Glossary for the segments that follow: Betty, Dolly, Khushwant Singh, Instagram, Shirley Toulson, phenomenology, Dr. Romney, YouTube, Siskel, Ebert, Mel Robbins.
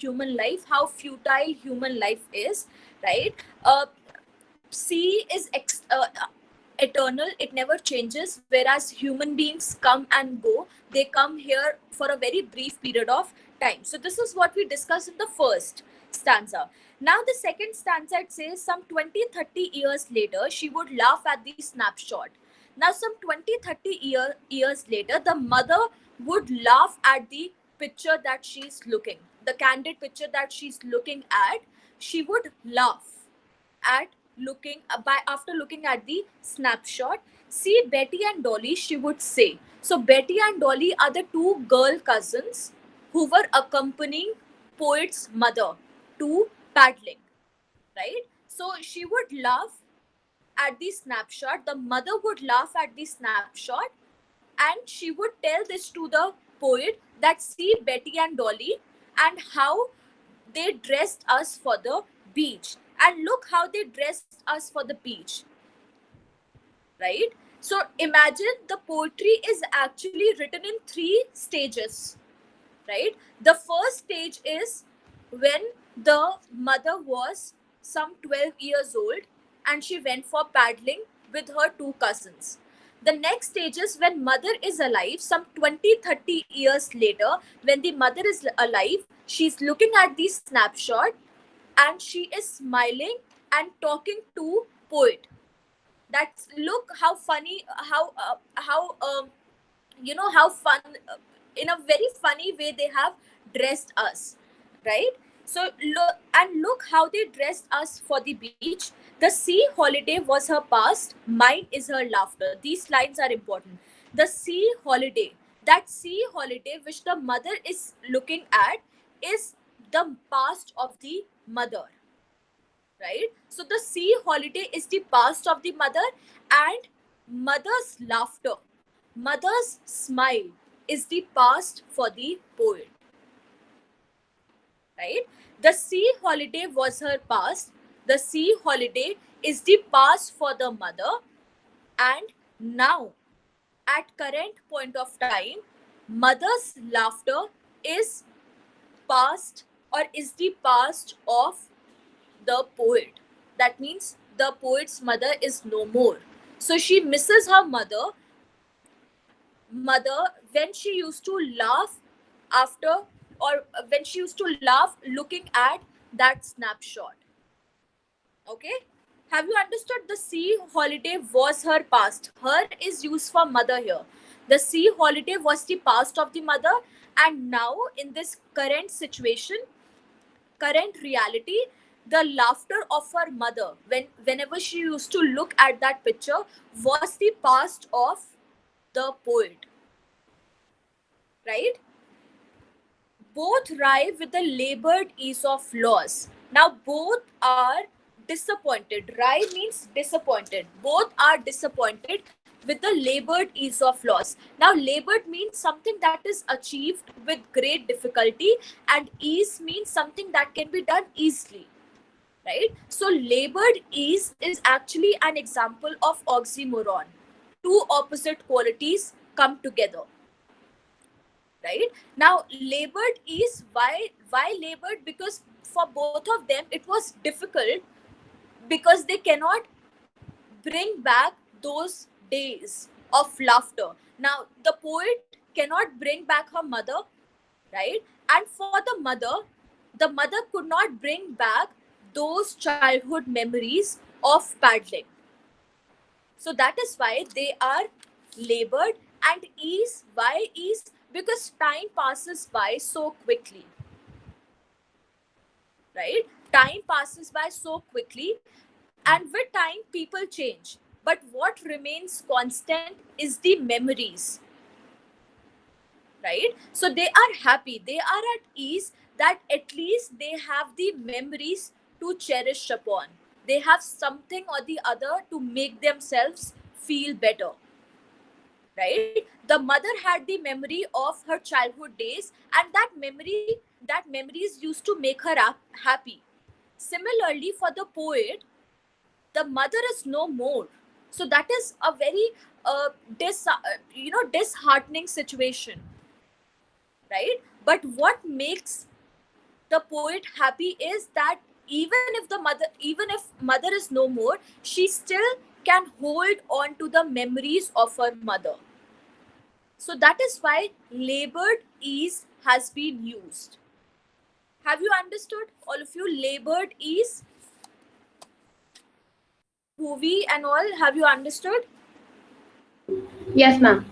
human life, how futile human life is, right? Sea is eternal, it never changes, whereas human beings come and go. They come here for a very brief period of time. So this is what we discussed in the first stanza. Now the second stanza, it says some 20-30 years later she would laugh at the snapshot. Now some 20-30 years later the mother would laugh at the picture that she's looking, the candid picture that she's looking at. She would laugh at looking after looking at the snapshot. See Betty and Dolly, she would say. So Betty and Dolly are the two girl cousins who were accompanying poet's mother to paddling, right? So she would laugh at the snapshot, the mother would laugh at the snapshot, and she would tell this to the poet that see Betty and Dolly and how they dressed us for the beach. And look how they dressed us for the beach, right? So imagine the poetry is actually written in three stages, right? The first stage is when the mother was some 12 years old and she went for paddling with her two cousins. The next stage is when mother is alive, some 20-30 years later, when the mother is alive, she's looking at the snapshot and she is smiling and talking to poet. That's look how funny, in a very funny way they have dressed us, right? So look how they dressed us for the beach. The sea holiday was her past, mine is her laughter. These lines are important. The sea holiday, that sea holiday which the mother is looking at is the past of the mother, right? So the sea holiday is the past of the mother, and mother's laughter, mother's smile is the past for the poet, right? The sea holiday was her past, the sea holiday is the past for the mother, and now at current point of time mother's laughter is past or is the past of the poet. That means the poet's mother is no more. So she misses her mother when she used to laugh after, or when she used to laugh looking at that snapshot. Okay, have you understood? The sea holiday was her past. Her is used for mother here. The sea holiday was the past of the mother, and now in this current situation, current reality, the laughter of her mother, whenever she used to look at that picture, was the past of the poet, right? Both rive with the labored ease of loss. Now both are disappointed. Rive means disappointed. Both are disappointed with the labored ease of loss. Now labored means something that is achieved with great difficulty, and ease means something that can be done easily, right? So labored ease is actually an example of oxymoron. Two opposite qualities come together, right? Now labored ease, why labored? Because for both of them it was difficult, because they cannot bring back those days of laughter. Now the poet cannot bring back her mother, right? And for the mother could not bring back those childhood memories of paddling. So that is why they are labored. And ease, why ease? Because time passes by so quickly, right? Time passes by so quickly, and with time people change. But what remains constant is the memories, right? So they are happy, they are at ease that at least they have the memories to cherish upon. They have something or the other to make themselves feel better, right? The mother had the memory of her childhood days, and that memories used to make her happy. Similarly, for the poet, the mother is no more. So that is a very disheartening situation, right? But what makes the poet happy is that even if mother is no more, she still can hold on to the memories of her mother. So that is why labored ease has been used. Have you understood, all of you? Labored ease, movie and all, have you understood? Yes, ma'am.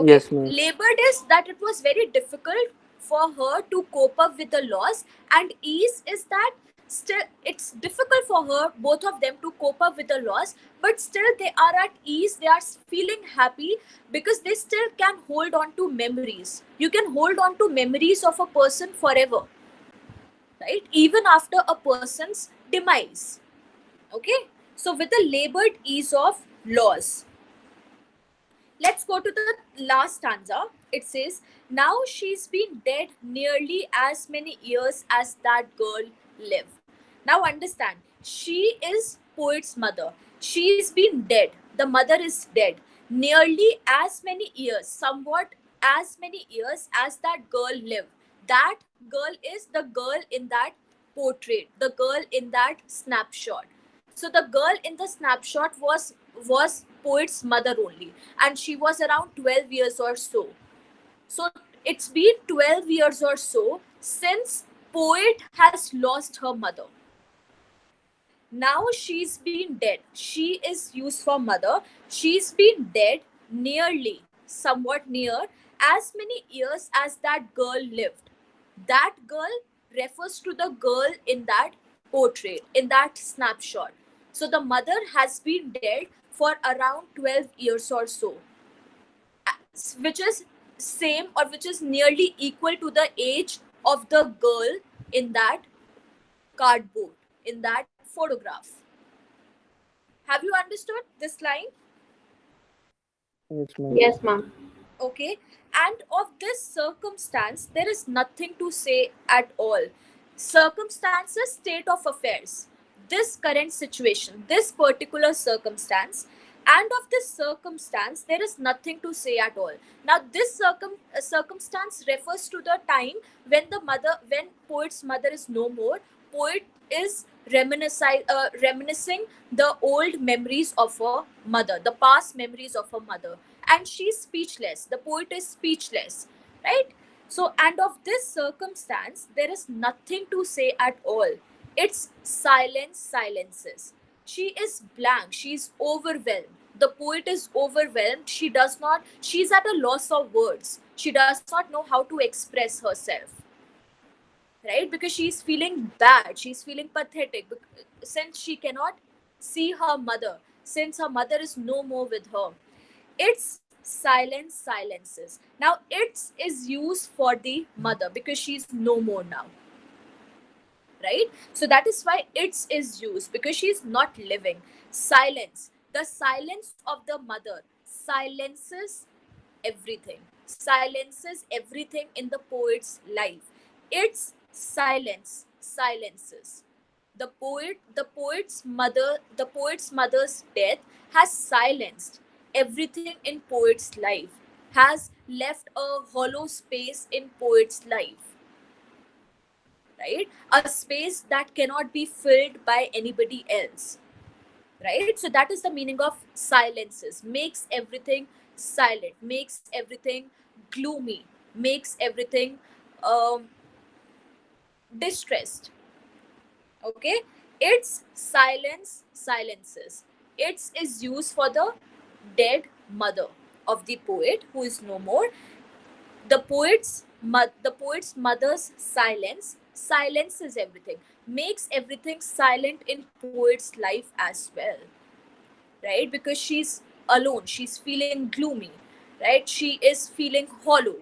Okay. Yes, ma'am. Labored is that it was very difficult for her to cope up with the loss, and ease is that still it's difficult for her, both of them, to cope up with the loss, but still they are at ease, they are feeling happy because they still can hold on to memories. You can hold on to memories of a person forever, right? Even after a person's demise. Okay, so with the labored ease of loss. Let's go to the last stanza. It says, now she's been dead nearly as many years as that girl lived. Now understand, she is poet's mother. She's been dead. The mother is dead. Nearly as many years, somewhat as many years as that girl lived. That girl is the girl in that portrait, the girl in that snapshot. So the girl in the snapshot was poet's mother only, and she was around 12 years or so. So it's been 12 years or so since poet has lost her mother. Now she's been dead. She is used for mother. She's been dead nearly, somewhat near, as many years as that girl lived. That girl refers to the girl in that portrait, in that snapshot. So the mother has been dead for around 12 years or so, which is same or which is nearly equal to the age of the girl in that cardboard, in that photograph. Have you understood this line? Yes, ma'am. Yes, ma'am. Okay, and of this circumstance, there is nothing to say at all. Circumstances, state of affairs. This current situation, this particular circumstance, and of this circumstance, there is nothing to say at all. Now, this circumstance refers to the time when the mother, when poet's mother is no more, poet is reminiscing the old memories of her mother, the past memories of her mother. And she's speechless. The poet is speechless, right? So, and of this circumstance, there is nothing to say at all. It's silence, silences. She is blank. She is overwhelmed. The poet is overwhelmed. She does not, she's at a loss of words. She does not know how to express herself, right? Because she's feeling bad. She's feeling pathetic since she cannot see her mother, since her mother is no more with her. It's silence, silences. Now, it's is used for the mother because she's no more now, right? So that is why it's is used, because she's not living. Silence, the silence of the mother silences everything. Silences everything in the poet's life. It's silence, silences. The poet's mother's death has silenced everything in poet's life, has left a hollow space in poet's life, right? A space that cannot be filled by anybody else, right? So that is the meaning of silences. Makes everything silent, makes everything gloomy, makes everything distressed. Okay, it's silence, silences. It's is used for the dead mother of the poet who is no more. The poet's mother's silence silences everything, makes everything silent in poet's life as well, right? Because she's alone, she's feeling gloomy, right? She is feeling hollow.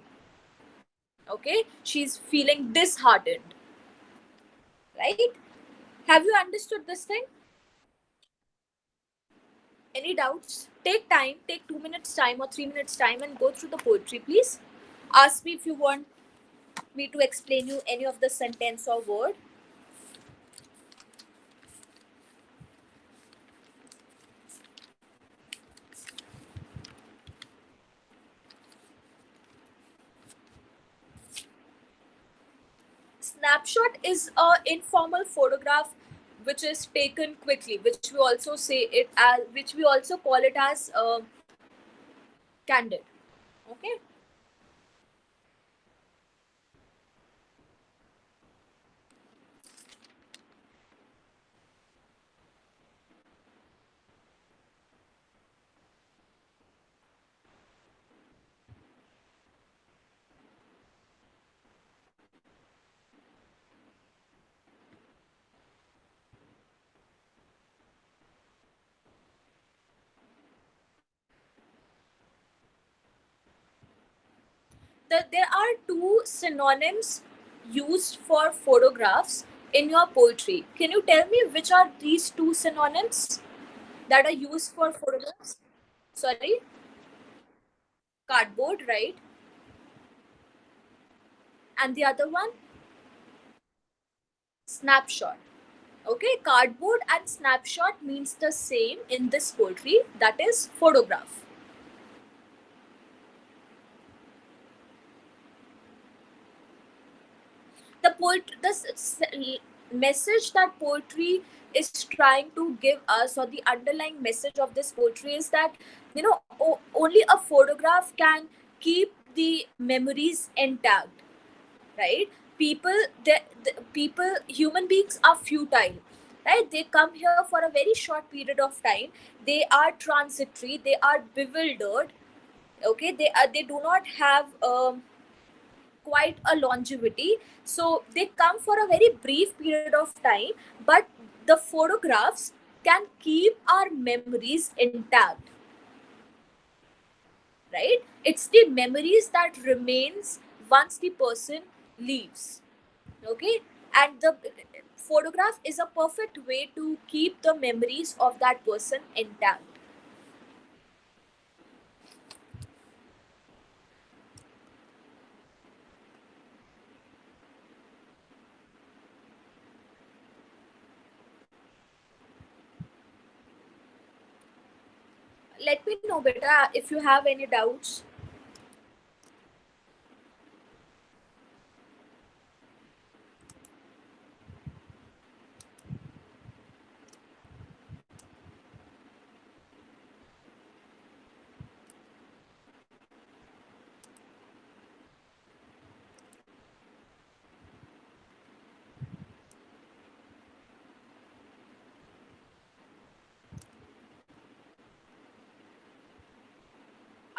Okay, she's feeling disheartened, right? Have you understood this thing? Any doubts? Take time, take 2 minutes time or 3 minutes time and go through the poetry, please. Ask me if you want me to explain you any of the sentence or word. snapshot is an informal photograph which is taken quickly, which we also say it as, which we also call it as candid. Okay. There are two synonyms used for photographs in your poetry. Can you tell me which are these two synonyms that are used for photographs? Sorry? Cardboard, right? And the other one? Snapshot. Okay, cardboard and snapshot means the same in this poetry, that is photograph. The message that poetry is trying to give us, or the underlying message of this poetry, is that, you know, only a photograph can keep the memories intact, right? Human beings are futile, right? They come here for a very short period of time. They are transitory. They are bewildered. Okay, they do not have quite a longevity, so they come for a very brief period of time, but the photographs can keep our memories intact, right? It's the memories that remains once the person leaves, okay? And the photograph is a perfect way to keep the memories of that person intact. Let me know, beta, if you have any doubts.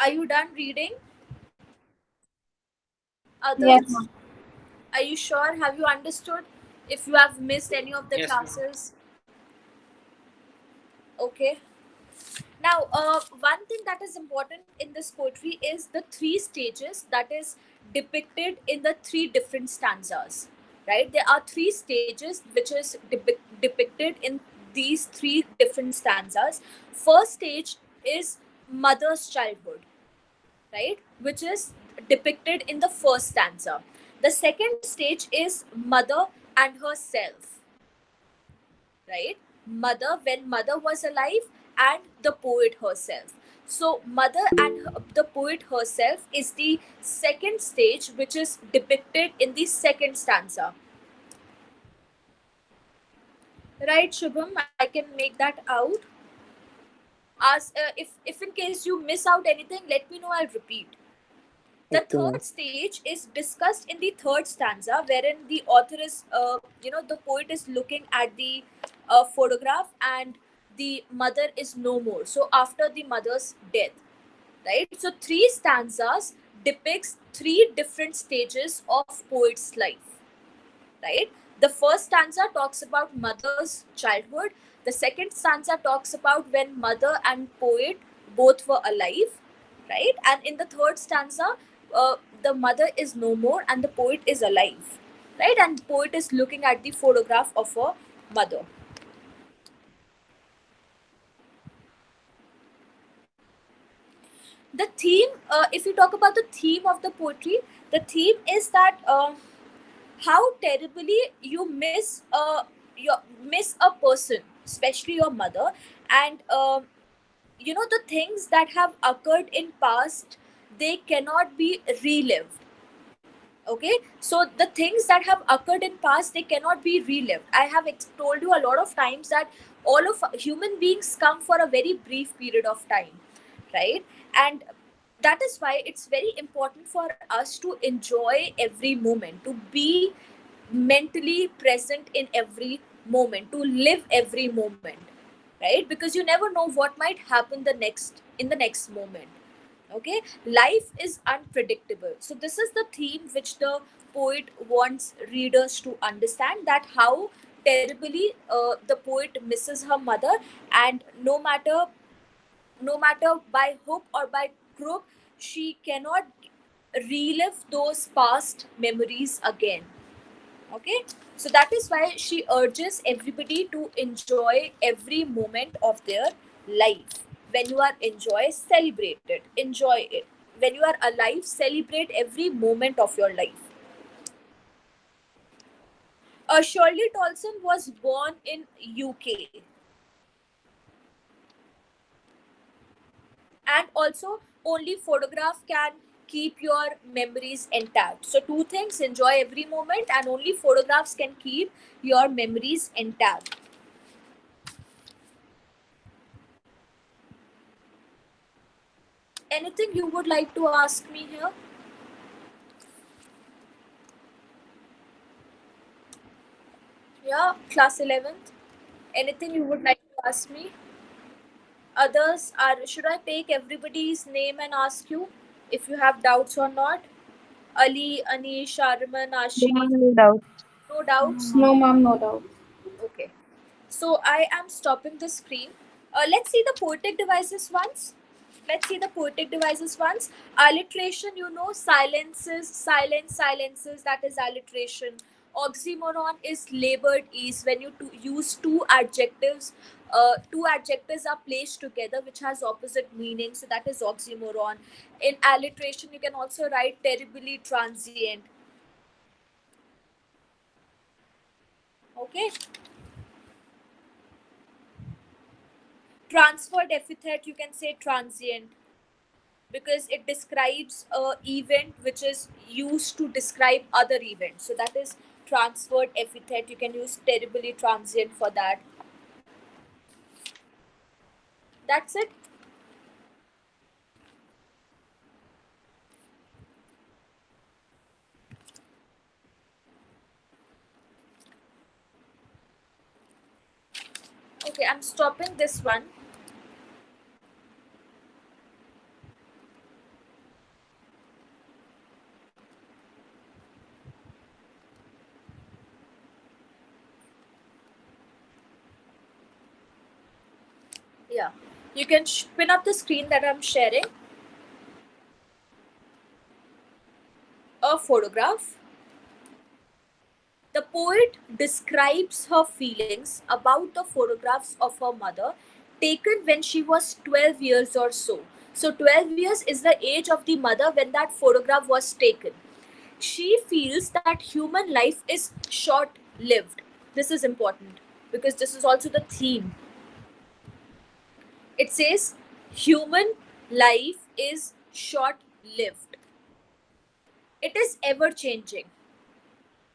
Are you done reading? Others? Yes. Are you sure? Have you understood? If you have missed any of the classes? Okay. Now, one thing that is important in this poetry is the three stages that is depicted in the three different stanzas, right? There are three stages which is depicted in these three different stanzas. First stage is mother's childhood, right, which is depicted in the first stanza. The second stage is mother and herself, right? Mother, when mother was alive, and the poet herself. So mother and the poet herself is the second stage, which is depicted in the second stanza. Right, Shubham, I can make that out. As if in case you miss out anything, let me know, I'll repeat. The third stage is discussed in the third stanza, wherein the author is, the poet is looking at the photograph and the mother is no more. So after the mother's death, right? So three stanzas depicts three different stages of poet's life, right? The first stanza talks about mother's childhood. The second stanza talks about when mother and poet both were alive, right? And in the third stanza, the mother is no more and the poet is alive, right? And the poet is looking at the photograph of her mother. The theme, if you talk about the theme of the poetry, the theme is that how terribly you miss a person, especially your mother, and the things that have occurred in past, they cannot be relived, Okay, so the things that have occurred in past, they cannot be relived. I have told you a lot of times that all of human beings come for a very brief period of time, right? And that is why it's very important for us to enjoy every moment, to be mentally present in every moment, to live every moment, right? Because you never know what might happen in the next moment. Okay, life is unpredictable. So this is the theme which the poet wants readers to understand, that how terribly the poet misses her mother, and no matter by hook or by crook, she cannot relive those past memories again. Okay, so that is why she urges everybody to enjoy every moment of their life. When you are enjoy, celebrate it. Enjoy it. When you are alive, celebrate every moment of your life. Shirley Toulson was born in UK. And also, only photograph can keep your memories intact. So two things: enjoy every moment, and only photographs can keep your memories intact. Anything you would like to ask me here? Yeah, class 11th. Anything you would like to ask me? Others are, should I take everybody's name and ask you if you have doubts or not? Ali, Anish, Arman, Ashi. No doubts. No doubts? No, ma'am, no doubts. Okay. So I am stopping the screen. Let's see the poetic devices once. Alliteration, you know, silences, silence, silences, that is alliteration. Oxymoron is labored ease, when you use two adjectives are placed together which has opposite meaning, so that is oxymoron. In alliteration, you can also write terribly transient. Okay. Transferred epithet, you can say transient, because it describes an event which is used to describe other events. So that is transferred epithet. You can use terribly transient for that. That's it. Okay, I'm stopping this one. Yeah, you can pin up the screen that I'm sharing. A photograph. The poet describes her feelings about the photographs of her mother taken when she was 12 years or so. So 12 years is the age of the mother when that photograph was taken. She feels that human life is short-lived. This is important because this is also the theme. It says human life is short-lived. It is ever-changing.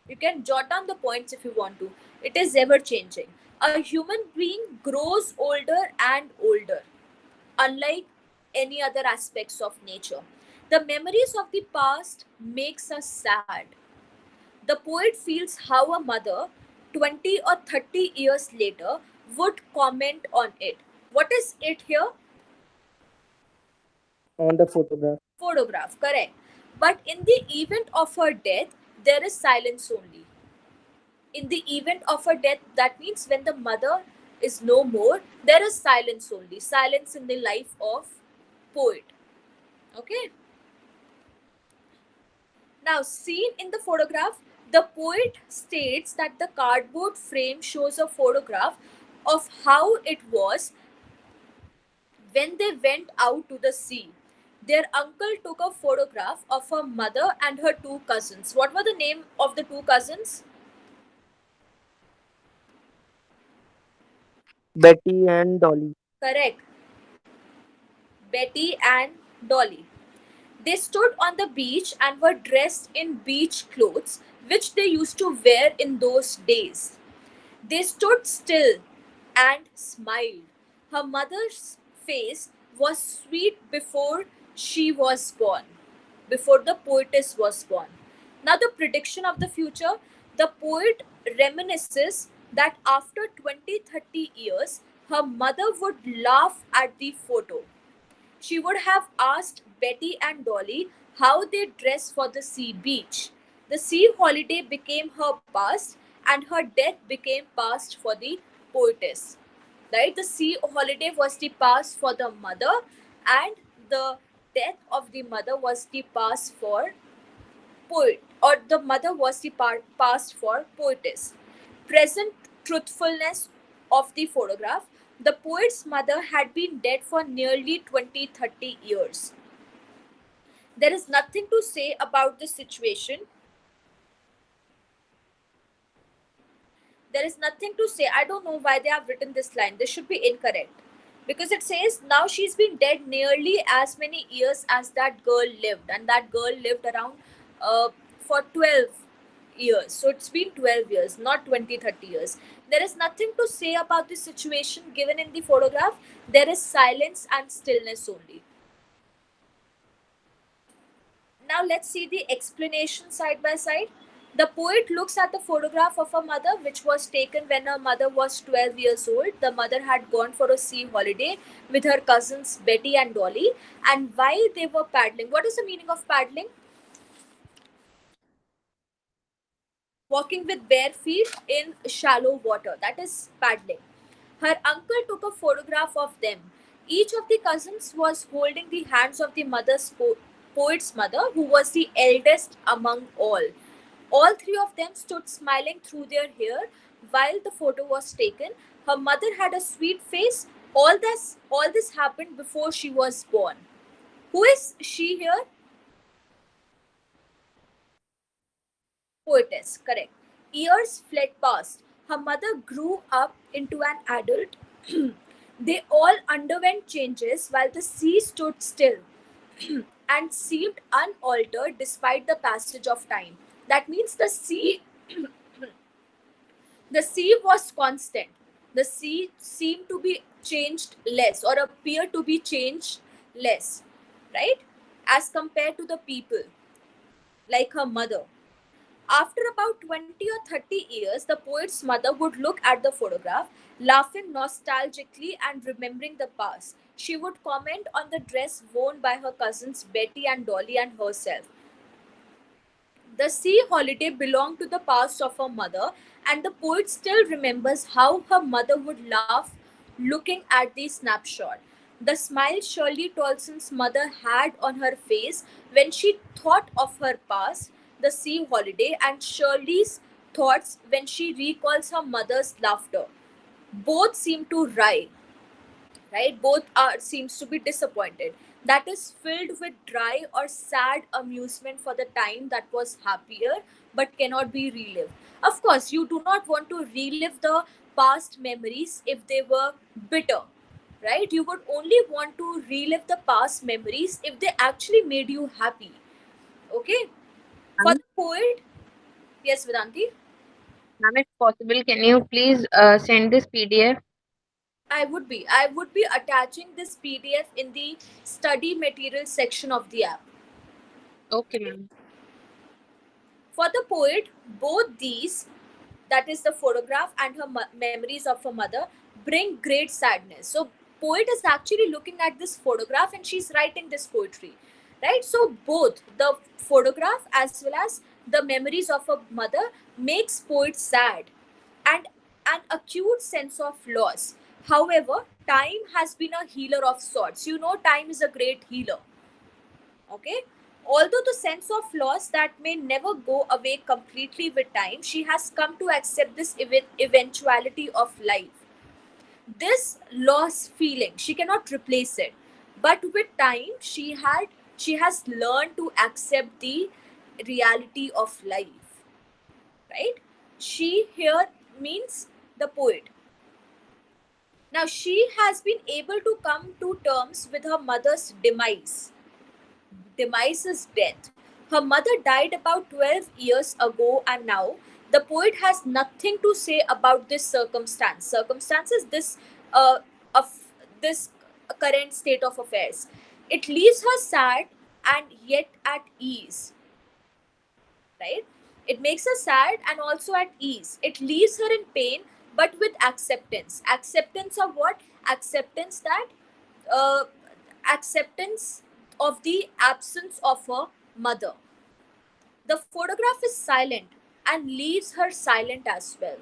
You can jot down the points if you want to. It is ever changing. A human being grows older and older, unlike any other aspects of nature. The memories of the past makes us sad. The poet feels how a mother 20 or 30 years later would comment on it. What is it here? On the photograph. Photograph, correct. But in the event of her death, there is silence only. In the event of her death, that means when the mother is no more, there is silence only. Silence in the life of poet. Okay. Now, seen in the photograph, the poet states that the cardboard frame shows a photograph of how it was when they went out to the sea. Their uncle took a photograph of her mother and her two cousins. What were the name of the two cousins? Betty and Dolly. Correct. Betty and Dolly. They stood on the beach and were dressed in beach clothes, which they used to wear in those days. They stood still and smiled. Her mother's face was sweet before she was born, before the poetess was born. Now the prediction of the future, the poet reminisces that after 20-30 years, her mother would laugh at the photo. She would have asked Betty and Dolly how they dress for the sea beach. The sea holiday became her past and her death became past for the poetess. Right? The sea holiday was the past for the mother and the death of the mother was the past for poet, or the mother was the past for poetess. Present truthfulness of the photograph. The poet's mother had been dead for nearly 20-30 years. There is nothing to say about the situation. There is nothing to say. I don't know why they have written this line. This should be incorrect. Because it says, now she's been dead nearly as many years as that girl lived. And that girl lived around for 12 years. So it's been 12 years, not 20-30 years. There is nothing to say about the situation given in the photograph. There is silence and stillness only. Now let's see the explanation side by side. The poet looks at the photograph of her mother, which was taken when her mother was 12 years old. The mother had gone for a sea holiday with her cousins Betty and Dolly. And while they were paddling, what is the meaning of paddling? Walking with bare feet in shallow water. That is paddling. Her uncle took a photograph of them. Each of the cousins was holding the hands of the mother's poet's mother, who was the eldest among all. All three of them stood smiling through their hair while the photo was taken. Her mother had a sweet face. All this happened before she was born. Who is she here? Poetess, correct. Years fled past. Her mother grew up into an adult. They all underwent changes while the sea stood still and seemed unaltered despite the passage of time. That means the sea, the sea was constant. The sea seemed to be changed less, or appeared to be changed less, right? As compared to the people, like her mother. After about 20 or 30 years, the poet's mother would look at the photograph, laughing nostalgically and remembering the past. She would comment on the dress worn by her cousins Betty and Dolly and herself. The sea holiday belonged to the past of her mother, and the poet still remembers how her mother would laugh looking at the snapshot. The smile Shirley Toulson's mother had on her face when she thought of her past, the sea holiday, and Shirley's thoughts when she recalls her mother's laughter. Both seem to writhe, right? Both seems to be disappointed. That is filled with dry or sad amusement for the time that was happier but cannot be relived. Of course, you do not want to relive the past memories if they were bitter, right? You would only want to relive the past memories if they actually made you happy. Okay? For the poet, yes, Vedanti? Ma'am, if possible, can you please send this PDF? I would be attaching this PDF in the study material section of the app. Okay, ma'am. For the poet, both these, that is the photograph and her memories of her mother, bring great sadness. So, poet is actually looking at this photograph and she's writing this poetry, right? So, both the photograph as well as the memories of her mother makes poet sad and an acute sense of loss. However, time has been a healer of sorts. You know, time is a great healer. Okay. Although the sense of loss that may never go away completely with time, she has come to accept this eventuality of life. This loss feeling, she cannot replace it. But with time, she has learned to accept the reality of life. Right? She here means the poet. Now, she has been able to come to terms with her mother's demise. demise is death. Her mother died about 12 years ago, and now the poet has nothing to say about this circumstance. Circumstances, this of this current state of affairs. It leaves her sad and yet at ease. Right? It makes her sad and also at ease. It leaves her in pain, but with acceptance. Acceptance of what? Acceptance that acceptance of the absence of her mother. The photograph is silent and leaves her silent as well.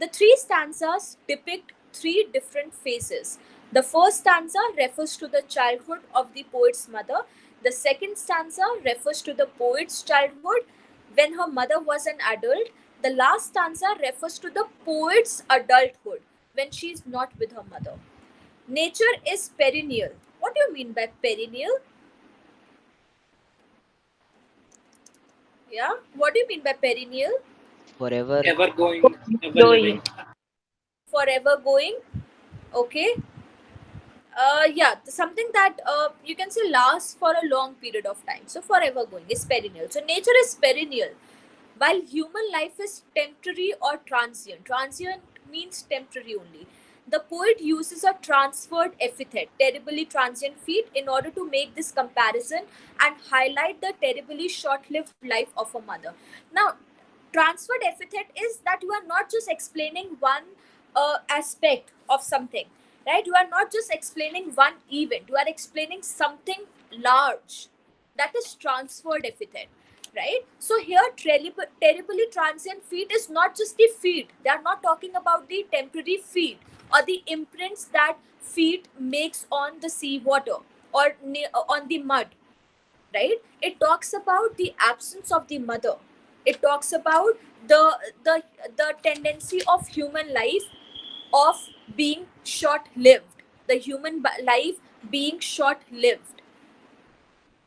The three stanzas depict three different phases. The first stanza refers to the childhood of the poet's mother. The second stanza refers to the poet's childhood when her mother was an adult. The last stanza refers to the poet's adulthood when she is not with her mother. Nature is perennial. What do you mean by perennial? Yeah, what do you mean by perennial? Forever. Ever going. Ever going. Forever going. Okay. Yeah, something that you can say lasts for a long period of time. So forever going is perennial. So nature is perennial, while human life is temporary or transient. Transient means temporary only. The poet uses a transferred epithet, terribly transient feat, in order to make this comparison and highlight the terribly short-lived life of a mother. Now, transferred epithet is that you are not just explaining one aspect of something, right? You are not just explaining one event. You are explaining something large. That is transferred epithet, right? So here, terribly transient feat is not just the feat. They are not talking about the temporary feat or the imprints that feet makes on the sea water or on the mud, right? It talks about the absence of the mother. It talks about the tendency of human life of being short-lived, the human life being short-lived,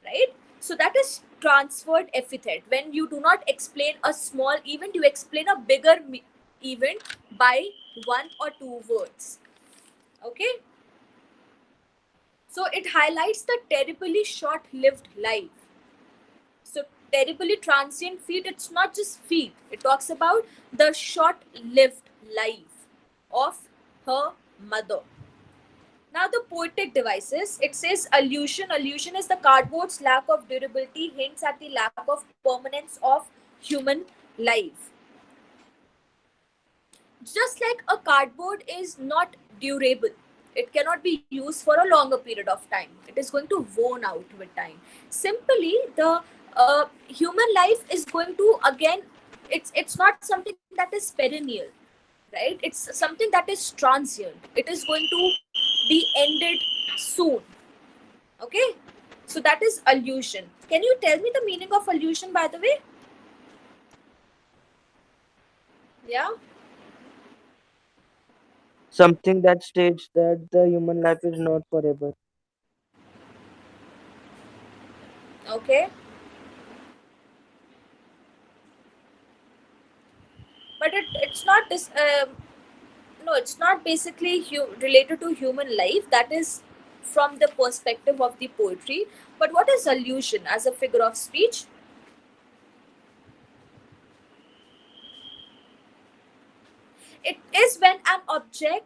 right? So that is transferred epithet. When you do not explain a small event, you explain a bigger event by one or two words. Okay, so it highlights the terribly short-lived life. So terribly transient feat, it's not just feat. It talks about the short-lived life of her mother. Now the poetic devices. It says allusion. Allusion is the cardboard's lack of durability hints at the lack of permanence of human life. Just like a cardboard is not durable, it cannot be used for a longer period of time. It is going to worn out with time. Simply, the human life is going to, again, it's not something that is perennial, right? It's something that is transient. It is going to be ended soon. Okay, so that is allusion. Can you tell me the meaning of allusion, by the way? Yeah. Something that states that the human life is not forever. Okay. But it's not this. No, it's not basically related to human life. That is from the perspective of the poetry. But what is allusion as a figure of speech? It is when an object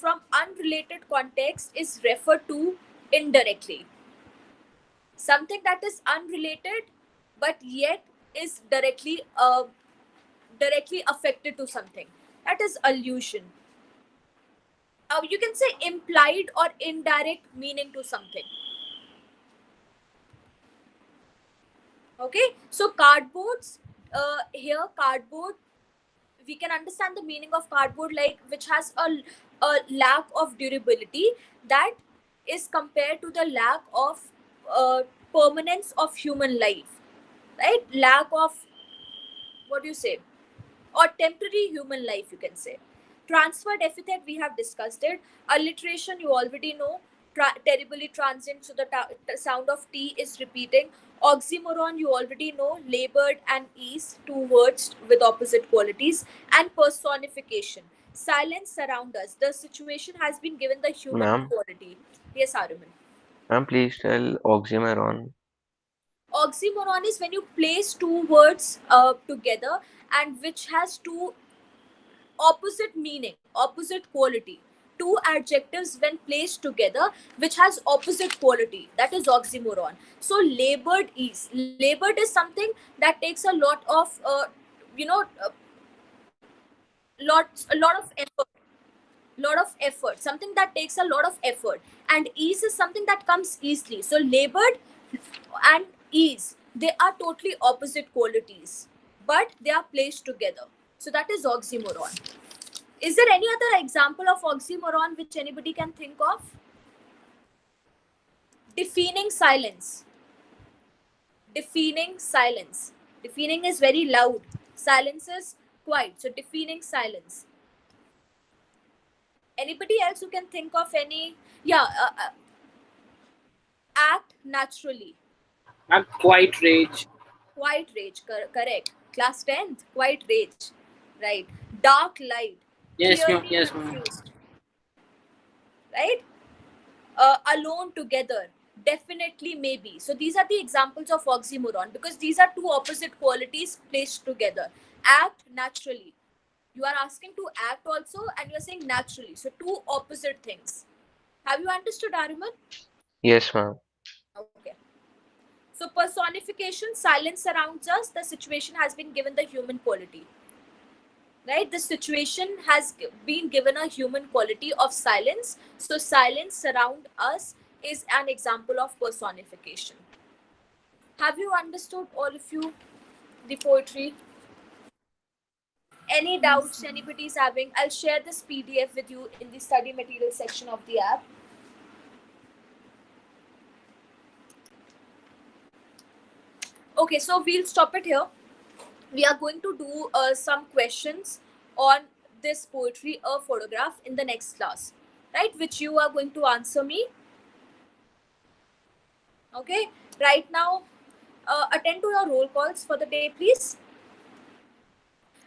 from unrelated context is referred to indirectly. Something that is unrelated but yet is directly affected to something. That is allusion. You can say implied or indirect meaning to something. Okay, so cardboards, here cardboard, we can understand the meaning of cardboard, like which has a lack of durability, that is compared to the lack of permanence of human life, right? Lack of, what do you say, or temporary human life, you can say. Transferred epithet, we have discussed it. Alliteration, you already know. Terribly transient, so the sound of T is repeating. Oxymoron, you already know. Labored and ease, two words with opposite qualities. And personification. Silence surrounds us. The situation has been given the human quality. Yes, Aruman. Ma'am, please tell oxymoron. Oxymoron is when you place two words together and which has two opposite meaning, opposite quality. Two adjectives when placed together which has opposite quality, that is oxymoron. So labored is something that takes a lot of effort, something that takes a lot of effort, and ease is something that comes easily. So labored and ease, they are totally opposite qualities, but they are placed together. So that is oxymoron. Is there any other example of oxymoron which anybody can think of? Deafening silence. Deafening silence. Deafening is very loud. Silence is quiet. So deafening silence. Anybody else who can think of any? Yeah. Act naturally. Not quiet rage. Quiet rage. Correct. Class 10th. Quiet rage. Right. Dark light. Yes, ma'am. Yes, ma'am. Right? Alone, together, definitely, maybe. So these are the examples of oxymoron because these are two opposite qualities placed together. Act naturally. You are asking to act also and you are saying naturally. So two opposite things. Have you understood, Ariman? Yes, ma'am. Okay. So personification, silence surrounds us. The situation has been given the human quality. Right, the situation has been given a human quality of silence. So silence around us is an example of personification. Have you understood, all of you, the poetry? Any doubts anybody's having? I'll share this PDF with you in the study material section of the app. Okay, so we'll stop it here. We are going to do some questions on this poetry or photograph in the next class, right? Which you are going to answer me. Okay, right now, attend to your roll calls for the day, please.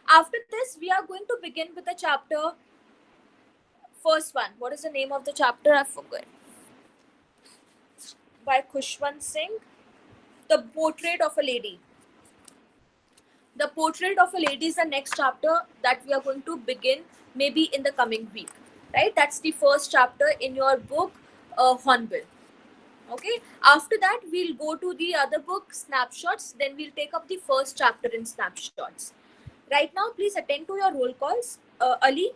After this, we are going to begin with the chapter. First one. What is the name of the chapter? I forgot. By Khushwant Singh. The Portrait of a Lady. The Portrait of a Lady is the next chapter that we are going to begin maybe in the coming week, right? That's the first chapter in your book, Hornbill. Okay, after that, we'll go to the other book, Snapshots. Then we'll take up the first chapter in Snapshots. Right now, please attend to your roll calls. Ali.